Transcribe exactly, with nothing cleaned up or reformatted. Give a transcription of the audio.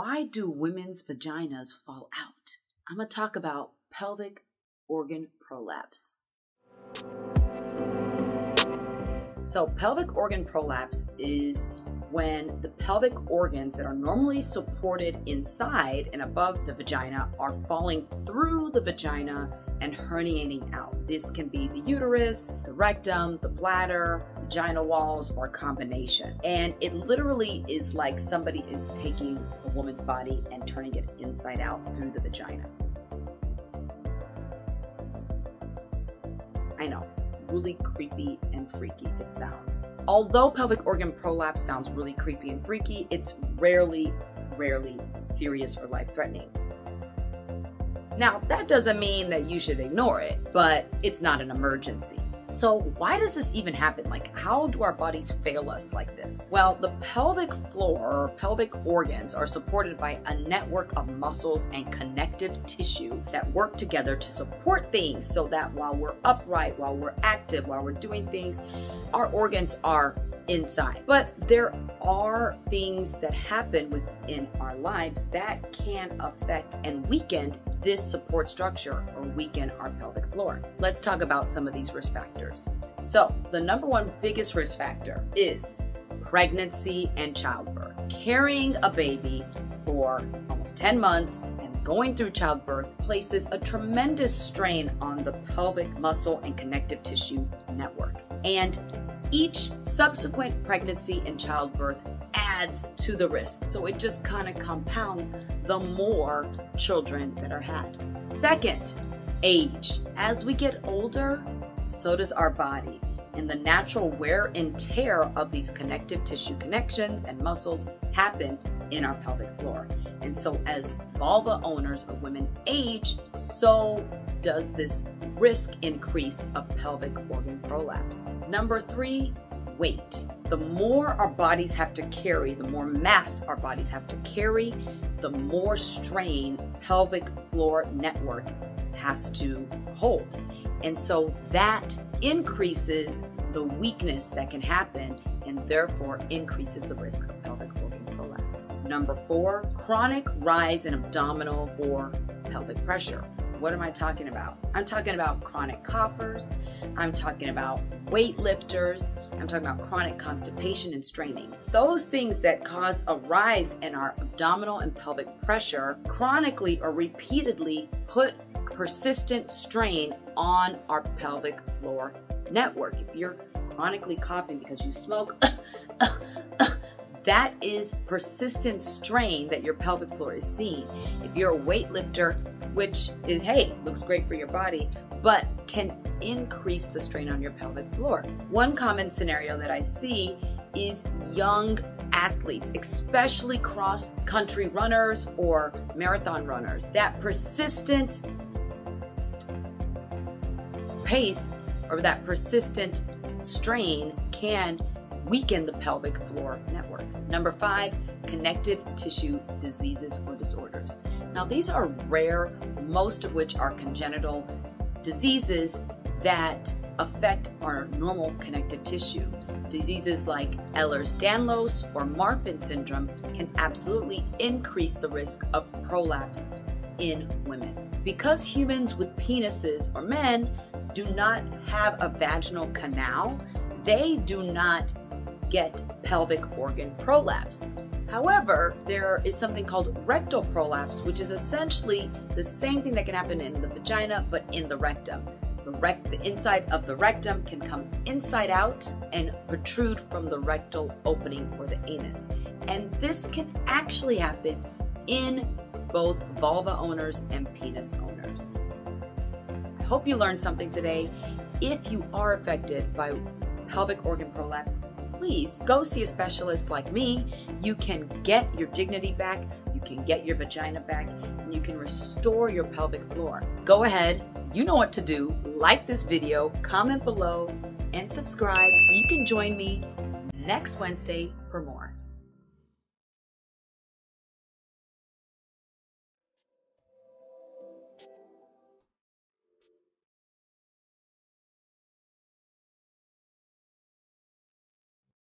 Why do women's vaginas fall out? I'm going to talk about pelvic organ prolapse. So pelvic organ prolapse is when the pelvic organs that are normally supported inside and above the vagina are falling through the vagina and herniating out. This can be the uterus, the rectum, the bladder, vaginal walls, or a combination. And it literally is like somebody is taking a woman's body and turning it inside out through the vagina. I know. Really creepy and freaky it sounds. Although pelvic organ prolapse sounds really creepy and freaky, it's rarely, rarely serious or life-threatening. Now, that doesn't mean that you should ignore it, but it's not an emergency. So why does this even happen? Like, how do our bodies fail us like this? Well, the pelvic floor or pelvic organs are supported by a network of muscles and connective tissue that work together to support things so that while we're upright, while we're active, while we're doing things, our organs are inside. But there are things that happen within our lives that can affect and weaken this support structure or weaken our pelvic floor. Let's talk about some of these risk factors. So the number one biggest risk factor is pregnancy and childbirth. Carrying a baby for almost ten months and going through childbirth places a tremendous strain on the pelvic muscle and connective tissue network. And each subsequent pregnancy and childbirth adds to the risk. So it just kind of compounds the more children that are had. Second, age. As we get older, so does our body. And the natural wear and tear of these connective tissue connections and muscles happen in our pelvic floor. And so as vulva owners or women age, so does this risk increase of pelvic organ prolapse. Number three, weight. The more our bodies have to carry, the more mass our bodies have to carry, the more strain pelvic floor network has to hold. And so that increases the weakness that can happen and therefore increases the risk of pelvic organ prolapse. Number four, chronic rise in abdominal or pelvic pressure. What am I talking about? I'm talking about chronic coughers. I'm talking about weightlifters. I'm talking about chronic constipation and straining. Those things that cause a rise in our abdominal and pelvic pressure chronically or repeatedly put persistent strain on our pelvic floor network. If you're chronically coughing because you smoke, that is persistent strain that your pelvic floor is seeing. If you're a weightlifter, which is, hey, looks great for your body, but can increase the strain on your pelvic floor. One common scenario that I see is young athletes, especially cross-country runners or marathon runners. That persistent pace or that persistent strain can weaken the pelvic floor network. Number five, connective tissue diseases or disorders. Now, these are rare, most of which are congenital diseases that affect our normal connective tissue. Diseases like Ehlers-Danlos or Marfan syndrome can absolutely increase the risk of prolapse in women. Because humans with penises or men do not have a vaginal canal, they do not get pelvic organ prolapse. However, there is something called rectal prolapse, which is essentially the same thing that can happen in the vagina, but in the rectum. The, rect the inside of the rectum can come inside out and protrude from the rectal opening or the anus. And this can actually happen in both vulva owners and penis owners. I hope you learned something today. If you are affected by pelvic organ prolapse, please go see a specialist like me. You can get your dignity back, you can get your vagina back, and you can restore your pelvic floor. Go ahead, you know what to do. Like this video, comment below, and subscribe so you can join me next Wednesday for more.